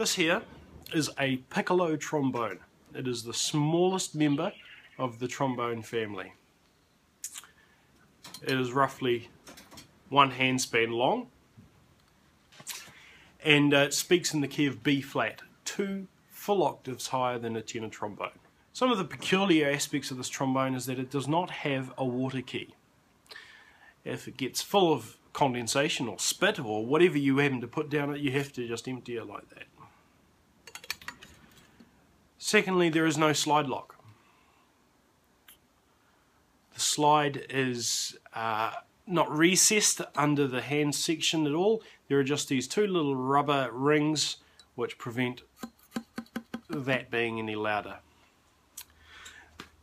This here is a piccolo trombone. It is the smallest member of the trombone family. It is roughly one handspan long, and it speaks in the key of B flat, 2 full octaves higher than a tenor trombone. Some of the peculiar aspects of this trombone is that it does not have a water key. If it gets full of condensation or spit or whatever you happen to put down it, you have to just empty it like that. Secondly, there is no slide lock. The slide is not recessed under the hand section at all. There are just these 2 little rubber rings which prevent that being any louder.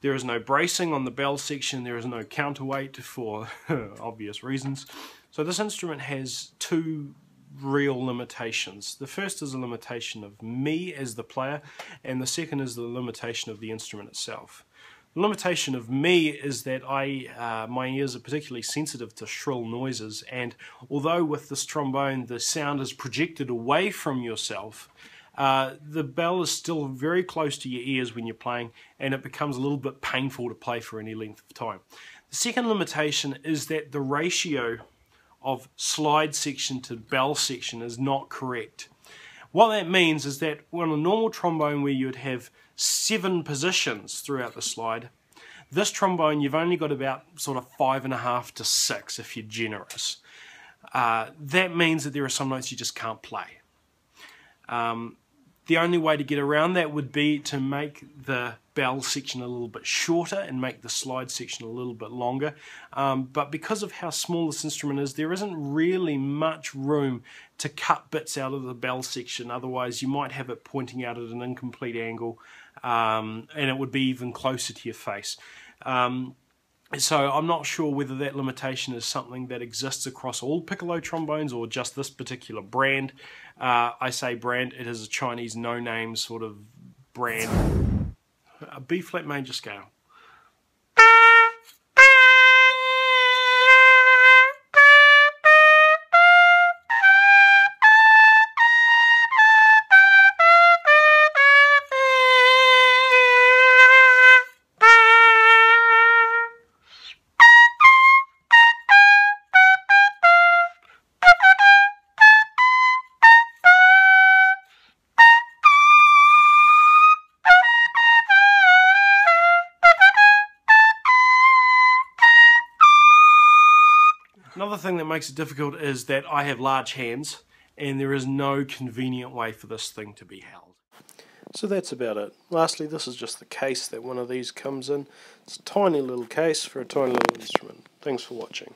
There is no bracing on the bell section, there is no counterweight for obvious reasons. So this instrument has 2 real limitations. The first is a limitation of me as the player, and the second is the limitation of the instrument itself. The limitation of me is that my ears are particularly sensitive to shrill noises, and although with this trombone the sound is projected away from yourself, the bell is still very close to your ears when you're playing, and it becomes a little bit painful to play for any length of time. The second limitation is that the ratio of slide section to bell section is not correct. What that means is that on a normal trombone where you'd have 7 positions throughout the slide, this trombone you've only got about sort of 5.5 to 6 if you're generous. That means that there are some notes you just can't play. The only way to get around that would be to make the bell section a little bit shorter and make the slide section a little bit longer. But because of how small this instrument is, there isn't really much room to cut bits out of the bell section. Otherwise, you might have it pointing out at an incomplete angle, and it would be even closer to your face. So I'm not sure whether that limitation is something that exists across all piccolo trombones or just this particular brand. I say brand, it is a Chinese no-name sort of brand. A B-flat major scale. Another thing that makes it difficult is that I have large hands, and there is no convenient way for this thing to be held. So that's about it. Lastly, this is just the case that one of these comes in. It's a tiny little case for a tiny little instrument. Thanks for watching.